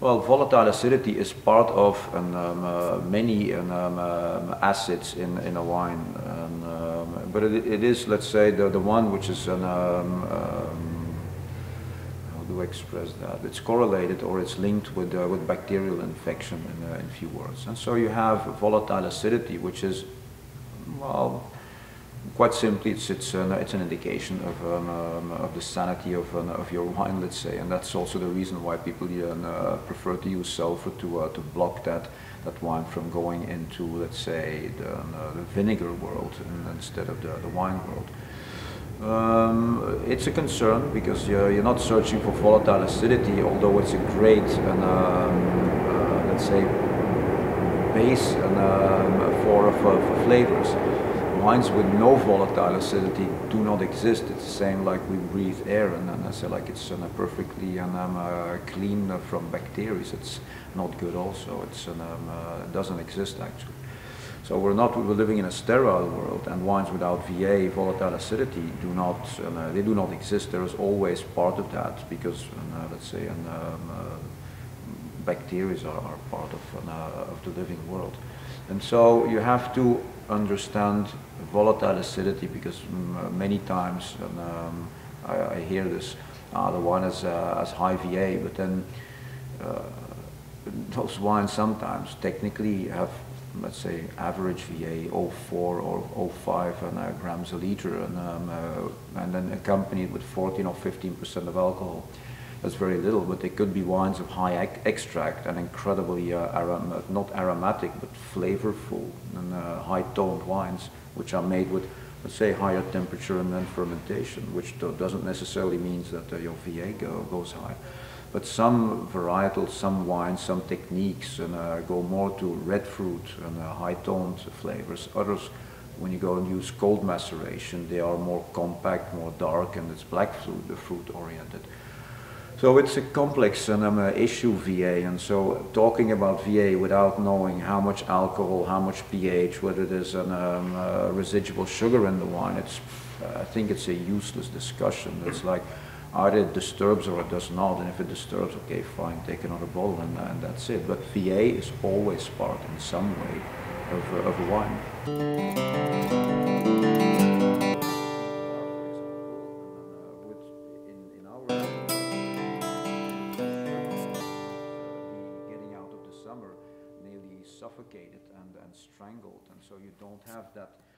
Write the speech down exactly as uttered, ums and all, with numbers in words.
Well, volatile acidity is part of an, um, uh, many um, um, acids in, in a wine, and, um, but it, it is, let's say, the, the one which is, an, um, um, how do I express that, it's correlated or it's linked with, uh, with bacterial infection in, uh, in few words. And so you have volatile acidity, which is, well, quite simply, it's, it's, an, it's an indication of, um, um, of the sanity of, um, of your wine, let's say, and that's also the reason why people uh, prefer to use sulfur to, uh, to block that, that wine from going into, let's say, the, uh, the vinegar world instead of the, the wine world. Um, it's a concern because you're, you're not searching for volatile acidity, although it's a great, and, um, uh, let's say, base and, um, for, for, for flavors. Wines with no volatile acidity do not exist. It's the same like we breathe air, and, and I say like it's uh, perfectly and, um, uh, clean from bacteria. It's not good also. It's um, uh, doesn't exist actually. So we're not we're living in a sterile world, and wines without V A, volatile acidity, do not um, uh, they do not exist. There is always part of that because uh, let's say and, um, uh, bacteria are, are part of, uh, of the living world, and so you have to understand volatile acidity because many times, and, um, I, I hear this, ah, the wine has, uh, has high V A, but then uh, those wines sometimes technically have, let's say, average V A zero point four or zero point five and, uh, grams a liter, and, um, uh, and then accompanied with fourteen or fifteen percent of alcohol. That's very little, but they could be wines of high extract and incredibly uh, arom not aromatic but flavorful and uh, high-toned wines, which are made with, let's say, higher temperature and then fermentation, which doesn't necessarily mean that uh, your V A go goes high. But some varietals, some wines, some techniques and, uh, go more to red fruit and uh, high-toned flavors. Others, when you go and use cold maceration, they are more compact, more dark, and it's black fruit, the fruit-oriented. So it's a complex and, um, uh, issue, V A, and so talking about V A without knowing how much alcohol, how much pH, whether there's an, um, uh, residual sugar in the wine, it's, I think it's a useless discussion. It's like either it disturbs or it does not, and if it disturbs, okay, fine, take another bottle and, and that's it. But V A is always part in some way of, uh, of a wine. Suffocated and, and strangled, and so you don't have that